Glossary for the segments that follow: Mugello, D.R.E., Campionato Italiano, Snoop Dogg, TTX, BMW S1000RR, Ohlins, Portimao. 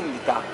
vendita.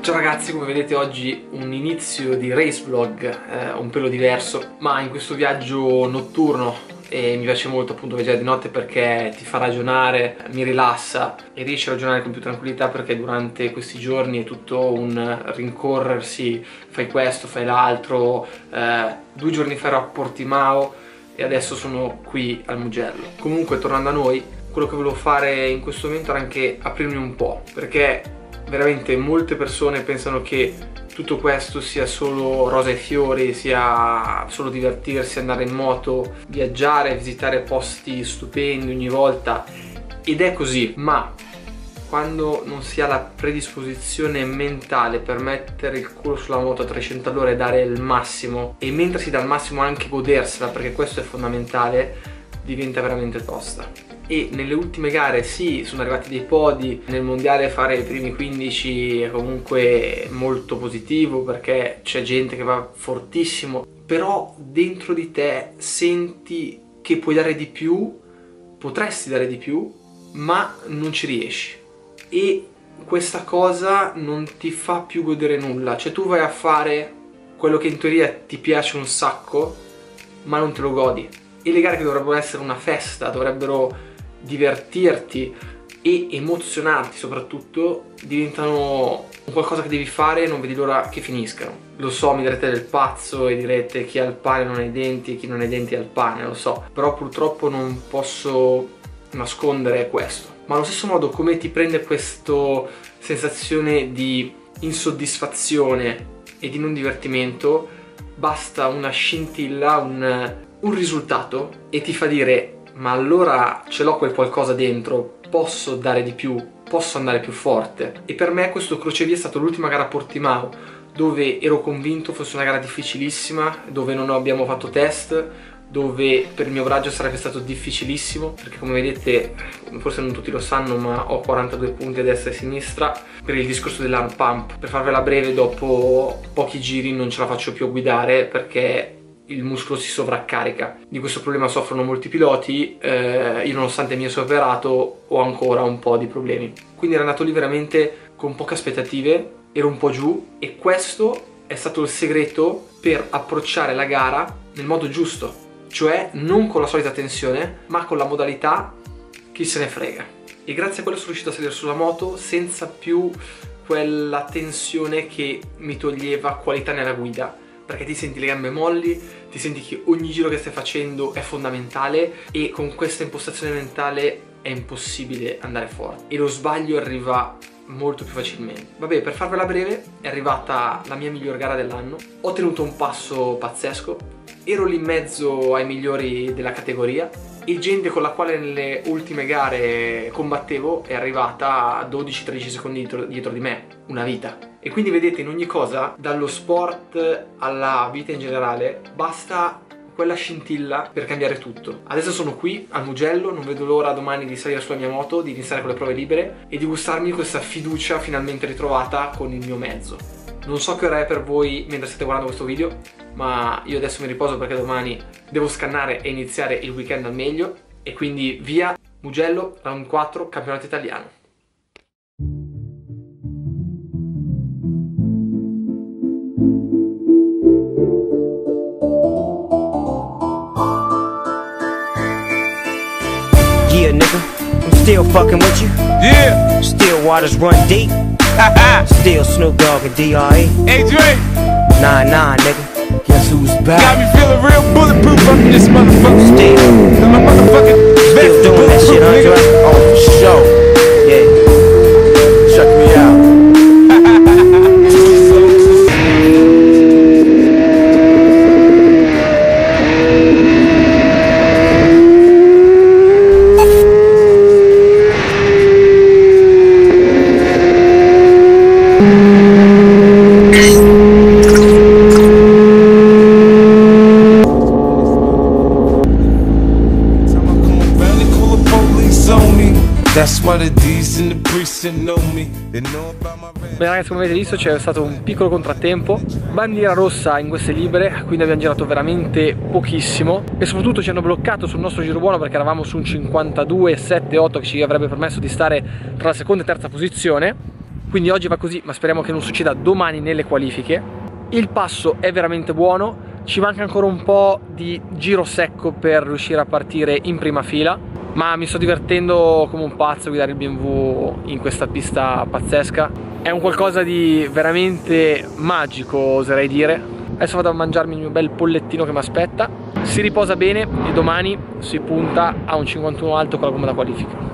Ciao ragazzi, come vedete oggi un inizio di race vlog un pelo diverso, ma in questo viaggio notturno mi piace molto appunto viaggiare di notte perché ti fa ragionare, mi rilassa e riesci a ragionare con più tranquillità, perché durante questi giorni è tutto un rincorrersi, fai questo, fai l'altro. 2 giorni fa ero a Portimao e adesso sono qui al Mugello. Comunque, tornando a noi, quello che volevo fare in questo momento era anche aprirmi un po', perché veramente molte persone pensano che tutto questo sia solo rose e fiori, sia solo divertirsi, andare in moto, viaggiare, visitare posti stupendi ogni volta, ed è così, ma quando non si ha la predisposizione mentale per mettere il culo sulla moto a 300 all'ora e dare il massimo, e mentre si dà il massimo anche godersela, perché questo è fondamentale, diventa veramente tosta. E nelle ultime gare sì, sono arrivati dei podi, nel mondiale fare i primi 15 è comunque molto positivo perché c'è gente che va fortissimo, però dentro di te senti che puoi dare di più, potresti dare di più, ma non ci riesci, e questa cosa non ti fa più godere nulla, cioè tu vai a fare quello che in teoria ti piace un sacco, ma non te lo godi, e le gare che dovrebbero essere una festa, dovrebbero divertirti e emozionarti soprattutto, diventano qualcosa che devi fare e non vedi l'ora che finiscano. Lo so, mi direte del pazzo e direte chi ha il pane non ha i denti, chi non ha i denti ha il pane, lo so, però purtroppo non posso nascondere questo. Ma allo stesso modo, come ti prende questa sensazione di insoddisfazione e di non divertimento, basta una scintilla, un risultato, e ti fa dire: ma allora ce l'ho quel qualcosa dentro, posso dare di più, posso andare più forte. E per me questo crocevia è stato l'ultima gara a Portimao, dove ero convinto fosse una gara difficilissima, dove non abbiamo fatto test, dove per il mio raggio sarebbe stato difficilissimo, perché come vedete, forse non tutti lo sanno, ma ho 42 punti a destra e a sinistra per il discorso dell'arm pump. Per farvela breve, dopo pochi giri non ce la faccio più a guidare perché il muscolo si sovraccarica. Di questo problema soffrono molti piloti, io nonostante mi sia operato ho ancora un po' di problemi. Quindi ero andato lì veramente con poche aspettative, ero un po' giù, e questo è stato il segreto per approcciare la gara nel modo giusto, cioè non con la solita tensione, ma con la modalità chi se ne frega. E grazie a quello sono riuscito a salire sulla moto senza più quella tensione che mi toglieva qualità nella guida, perché ti senti le gambe molli, ti senti che ogni giro che stai facendo è fondamentale, e con questa impostazione mentale è impossibile andare forte e lo sbaglio arriva molto più facilmente. Vabbè, per farvela breve, è arrivata la mia miglior gara dell'anno, ho tenuto un passo pazzesco, ero lì in mezzo ai migliori della categoria, e gente con la quale nelle ultime gare combattevo è arrivata a 12-13 secondi dietro di me, una vita. E quindi vedete, in ogni cosa, dallo sport alla vita in generale, basta quella scintilla per cambiare tutto. Adesso sono qui al Mugello, non vedo l'ora domani di salire sulla mia moto, di iniziare con le prove libere e di gustarmi questa fiducia finalmente ritrovata con il mio mezzo. Non so che ora è per voi mentre state guardando questo video, ma io adesso mi riposo perché domani devo scannare e iniziare il weekend al meglio, e quindi via Mugello, round 4, campionato italiano. Yeah, nigga, I'm still fucking with you. Yeah. Still waters run deep. Still Snoop Dogg and D.R.E. Hey, Drake. Nah, nigga. Guess who's back? Got me feeling real bulletproof up in this motherfucker. Still. In my motherfucking still doing that shit, nigga. Huh, oh, for sure. Yeah. Check me out. Beh ragazzi, come avete visto c'è stato un piccolo contrattempo, bandiera rossa in queste libere, quindi abbiamo girato veramente pochissimo e soprattutto ci hanno bloccato sul nostro giro buono perché eravamo su un 52,7,8 che ci avrebbe permesso di stare tra la seconda e terza posizione. Quindi oggi va così, ma speriamo che non succeda domani nelle qualifiche. Il passo è veramente buono, ci manca ancora un po' di giro secco per riuscire a partire in prima fila, ma mi sto divertendo come un pazzo a guidare il BMW in questa pista pazzesca. È un qualcosa di veramente magico, oserei dire. Adesso vado a mangiarmi il mio bel pollettino che mi aspetta, si riposa bene e domani si punta a un 51 alto con la gomma da qualifica.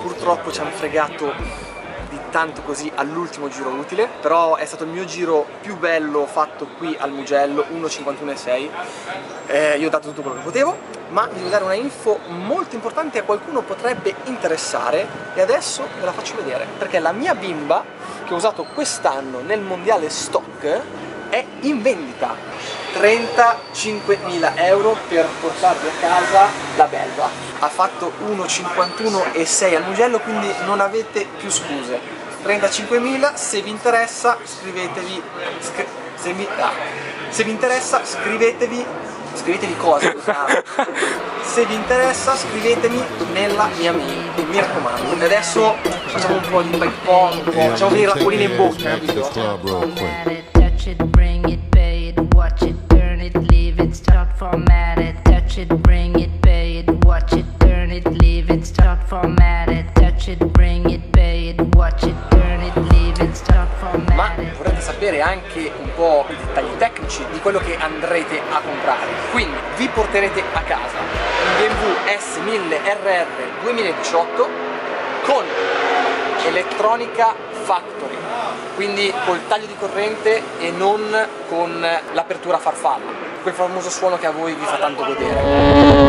Purtroppo ci hanno fregato di tanto così all'ultimo giro utile, però è stato il mio giro più bello fatto qui al Mugello, 1.51,6. Io ho dato tutto quello che potevo, ma vi devo dare una info molto importante, a qualcuno potrebbe interessare e adesso ve la faccio vedere, perché la mia bimba che ho usato quest'anno nel mondiale stock è in vendita. 35.000 euro per portarvi a casa la bella. Ha fatto 1.51,6 al Mugello, quindi non avete più scuse. 35.000, se vi interessa scrivetevi. Se vi interessa scrivetevi. Scrivetevi cosa? Se vi interessa scrivetemi nella mia mail, mi raccomando. E adesso facciamo un po' di ping-pong, facciamo dei rapolini in bocca, capito? Bring it, pay it, watch it, turn it, leave it, start, format it, touch it, bring it, pay it, watch it, turn it, leave it, start, format it, touch it, bring it, pay it, watch it, turn it, leave it, start, format it. Ma vorrete sapere anche un po' i dettagli tecnici di quello che andrete a comprare. Quindi vi porterete a casa un BMW S1000RR 2018 con elettronica factory, quindi col taglio di corrente e non con l'apertura farfalla, quel famoso suono che a voi vi fa tanto godere.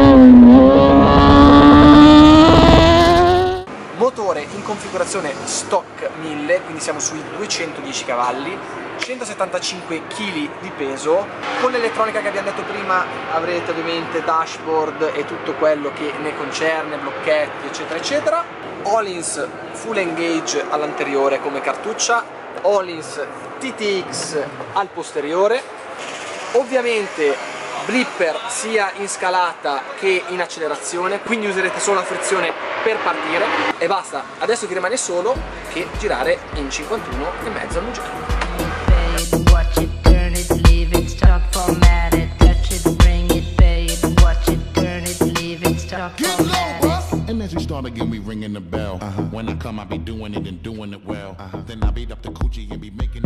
Motore in configurazione stock 1000, quindi siamo sui 210 cavalli, 175 kg di peso. Con l'elettronica che abbiamo detto prima avrete ovviamente dashboard e tutto quello che ne concerne, blocchetti eccetera eccetera. Ohlins full engage all'anteriore come cartuccia, Ohlins TTX al posteriore, ovviamente blipper sia in scalata che in accelerazione, quindi userete solo la frizione per partire e basta. Adesso ti rimane solo che girare in 51,5 al Mugello. Then I'll beat up the coochie and be making